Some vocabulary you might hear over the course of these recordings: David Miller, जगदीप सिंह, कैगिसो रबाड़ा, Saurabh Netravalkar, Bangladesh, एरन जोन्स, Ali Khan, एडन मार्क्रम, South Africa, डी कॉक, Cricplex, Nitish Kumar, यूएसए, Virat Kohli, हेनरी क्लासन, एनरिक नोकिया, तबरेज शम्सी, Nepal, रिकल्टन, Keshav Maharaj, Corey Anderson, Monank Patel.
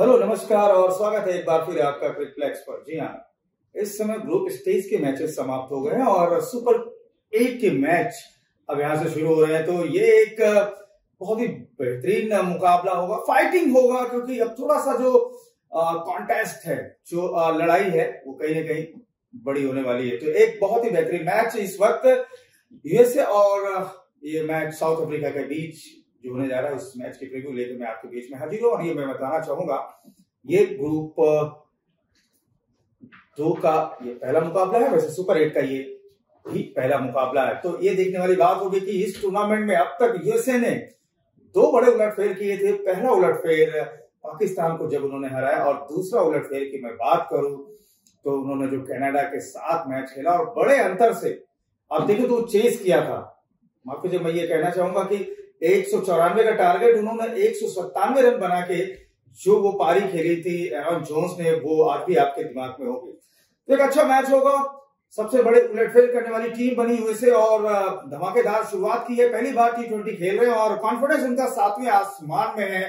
Hello नमस्कार और स्वागत है एक बार फिर आपका क्रिकप्लेक्स पर। जी हाँ, इस समय ग्रुप स्टेज के मैचेस समाप्त हो गए हैं और सुपर 8 के मैच अब यहां से शुरू हो रहे हैं। तो ये एक बहुत ही बेहतरीन मुकाबला होगा, फाइटिंग होगा, क्योंकि अब थोड़ा सा जो कॉन्टेस्ट है, जो लड़ाई है, वो कहीं ना कहीं बड़ी होने वाली है। तो एक बहुत ही बेहतरीन मैच इस वक्त यूएसए और ये मैच साउथ अफ्रीका के बीच जो होने जा रहा है, उस मैच की प्रीव्यू लेकर मैं आपके बीच में हाजिर हूं। और ये मैं बताना चाहूंगा, ये ग्रुप 2 का ये पहला मुकाबला है, वैसे सुपर 8 का ये भी पहला मुकाबला है। तो ये देखने वाली बात होगी कि इस टूर्नामेंट में अब तक यूएसए ने 2 बड़े उलटफेर किए थे। पहला उलटफेर पाकिस्तान को जब उन्होंने हराया, और दूसरा उलटफेर की मैं बात करूं तो उन्होंने जो कनाडा के साथ मैच खेला और बड़े अंतर से आप देखें तो चेस किया था। माफ कीजिए, मैं ये कहना चाहूंगा कि 194 का टारगेट उन्होंने 197 रन बना के जो वो पारी खेली थी एरन जोन्स ने, वो आज भी आपके दिमाग में होगी। तो एक अच्छा मैच होगा। सबसे बड़े उलटफेर करने वाली टीम बनी यूएसए और धमाकेदार शुरुआत की है। पहली बार T20 खेल रहे हैं और कॉन्फिडेंस उनका 7वें आसमान में है।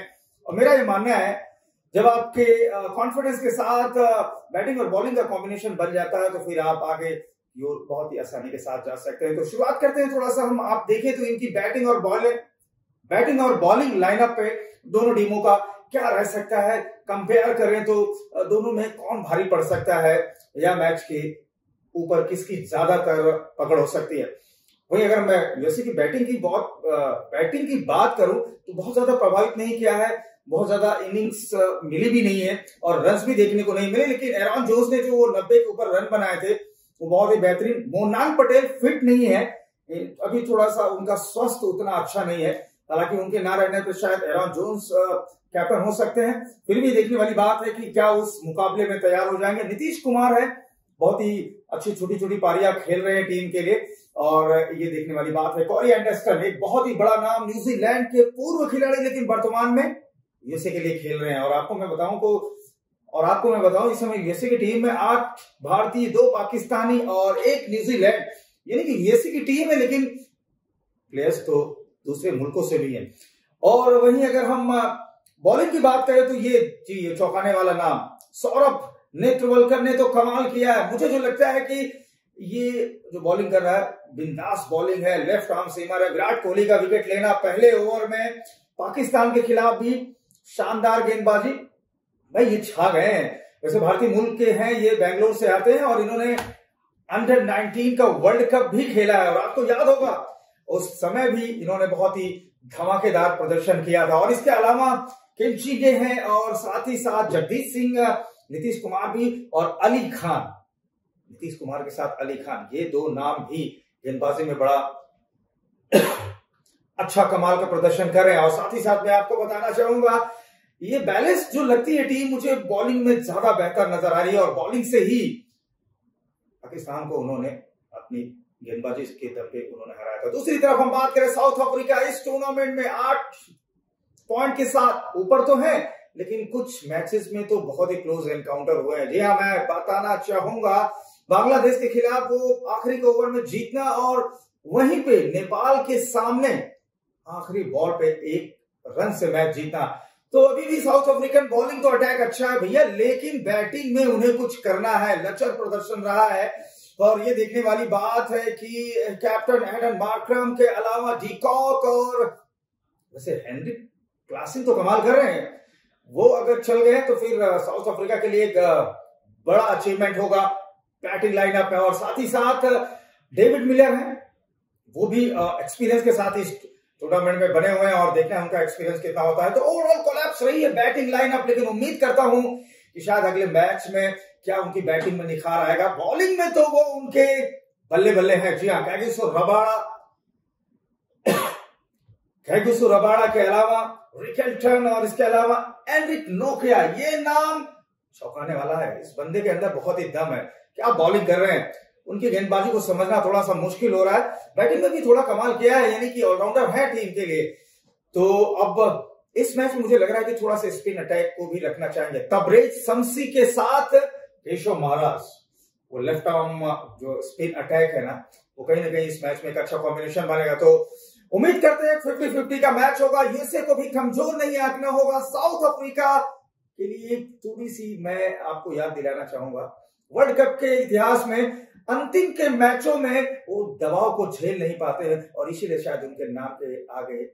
और मेरा ये मानना है, जब आपके कॉन्फिडेंस के साथ बैटिंग और बॉलिंग का कॉम्बिनेशन बन जाता है तो फिर आप आगे योर बहुत ही आसानी के साथ जा सकते हैं। तो शुरुआत करते हैं थोड़ा सा हम। आप देखें तो इनकी बैटिंग और बॉलिंग लाइनअप पे दोनों टीमों का क्या रह सकता है, कंपेयर करें तो दोनों में कौन भारी पड़ सकता है या मैच के ऊपर किसकी ज्यादातर पकड़ हो सकती है। वही अगर मैं यूएसए की बैटिंग की बात करूं तो बहुत ज्यादा प्रभावित नहीं किया है, बहुत ज्यादा इनिंग्स मिली भी नहीं है और रन्स भी देखने को नहीं मिले। लेकिन एरन जोन्स ने जो 90 के ऊपर रन बनाए थे वो बहुत ही बेहतरीन। मोनांक पटेल फिट नहीं है अभी, थोड़ा सा उनका स्वास्थ्य उतना अच्छा नहीं है, हालांकि उनके ना रहने पर शायद एरन जोन्स कैप्टन हो सकते हैं। फिर भी देखने वाली बात है कि क्या उस मुकाबले में तैयार हो जाएंगे। नीतीश कुमार है, बहुत ही अच्छी छोटी छोटी पारियां खेल रहे हैं टीम के लिए और ये देखने वाली बात है। कोरी एंडरसन एक बहुत ही बड़ा नाम, न्यूजीलैंड के पूर्व खिलाड़ी, लेकिन वर्तमान में यूएसए के लिए खेल रहे हैं। और आपको मैं बताऊं इस समय यूएसए की टीम में 8 भारतीय, 2 पाकिस्तानी और 1 न्यूजीलैंड, यानी कि यूएसए की टीम है लेकिन प्लेयर्स तो दूसरे मुल्कों से भी हैं। और वहीं अगर हम बॉलिंग की बात करें तो ये चौंकाने वाला नाम सौरभ नेत्रवलकर ने तो कमाल किया है। मुझे जो लगता है कि ये जो बॉलिंग कर रहा है, बिंदास बॉलिंग है, लेफ्ट आर्म सीमर है। विराट कोहली का विकेट लेना पहले ओवर में, पाकिस्तान के खिलाफ भी शानदार गेंदबाजी, भाई ये छा गए हैं। वैसे भारतीय मूल के हैं, ये बेंगलोर से आते हैं और इन्होंने अंडर 19 का वर्ल्ड कप भी खेला है और आपको याद होगा उस समय भी इन्होंने बहुत ही धमाकेदार प्रदर्शन किया था। और इसके अलावा किंची के हैं और साथ ही साथ जगदीप सिंह, नीतीश कुमार भी और अली खान। नीतीश कुमार के साथ अली खान, ये 2 नाम भी गेंदबाजी में बड़ा अच्छा कमाल का प्रदर्शन कर रहे हैं। और साथ ही साथ मैं आपको बताना चाहूंगा, ये बैलेंस जो लगती है टीम, मुझे बॉलिंग में ज्यादा बेहतर नजर आ रही है और बॉलिंग से ही पाकिस्तान को उन्होंने अपनी गेंदबाजी के दम पे उन्होंने हराया था। दूसरी तरफ हम बात करें, साउथ अफ्रीका इस टूर्नामेंट में 8 पॉइंट के साथ ऊपर तो है, लेकिन कुछ मैचेस में तो बहुत ही क्लोज एनकाउंटर हुए हैं। जी हाँ, मैं बताना चाहूंगा बांग्लादेश के खिलाफ वो आखिरी के ओवर में जीतना और वहीं पे नेपाल के सामने आखिरी बॉल पे 1 रन से मैच जीतना। तो अभी भी साउथ अफ्रीकन बॉलिंग तो अटैक अच्छा है भैया, लेकिन बैटिंग में उन्हें कुछ करना है। लचर प्रदर्शन रहा है और ये देखने वाली बात है कि कैप्टन एडन मार्क्रम के अलावा डी कॉक और वैसे हेनरी क्लासन तो कमाल कर रहे हैं, वो अगर चल गए तो फिर साउथ अफ्रीका के लिए एक बड़ा अचीवमेंट होगा बैटिंग लाइनअप में। और साथ ही साथ डेविड मिलर है, वो भी एक्सपीरियंस के साथ इस टूर्नामेंट में बने हुए हैं और देखना है उनका एक्सपीरियंस कितना होता है। तो ओवरऑल कोलैप्स रही है बैटिंग लाइनअप, लेकिन उम्मीद करता हूं कि शायद अगले मैच में क्या उनकी बैटिंग में निखार आएगा। बॉलिंग में तो वो उनके बल्ले बल्ले हैं। जी हाँ, कैगिसो रबाड़ा के अलावा रिकल्टन और इसके अलावा एनरिक नोकिया, ये नाम चौंकाने वाला है। इस बंदे के अंदर बहुत ही दम है। क्या बॉलिंग कर रहे हैं, उनकी गेंदबाजी को समझना थोड़ा सा मुश्किल हो रहा है। बैटिंग में भी थोड़ा कमाल किया है, यानी कि ऑलराउंडर है टीम के लिए। तो अब इस मैच में मुझे लग रहा है कि थोड़ा सा स्पिन अटैक को भी रखना चाहेंगे तबरेज शम्सी के साथ केशव महाराज। वो लेफ्ट आर्म जो स्पिन अटैक है ना, वो कहीं ना कहीं इस मैच में एक अच्छा कॉम्बिनेशन बनेगा। तो उम्मीद करते हैं 50-50 का मैच होगा। यूएसए को भी कमजोर नहीं आंकना होगा। साउथ अफ्रीका के लिए थोड़ी सी मैं आपको याद दिलाना चाहूंगा। वर्ल्ड कप के इतिहास में अंतिम के मैचों में वो दबाव को झेल नहीं पाते हैं और इसीलिए शायद उनके नाम के आगे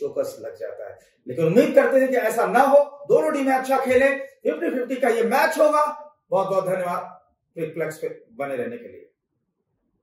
चौकस लग जाता है, लेकिन उम्मीद करते हैं कि ऐसा ना हो, दोनों टीमें अच्छा खेलें। 50-50 का ये मैच होगा। बहुत बहुत धन्यवाद क्रिकप्लेक्स पे बने रहने के लिए।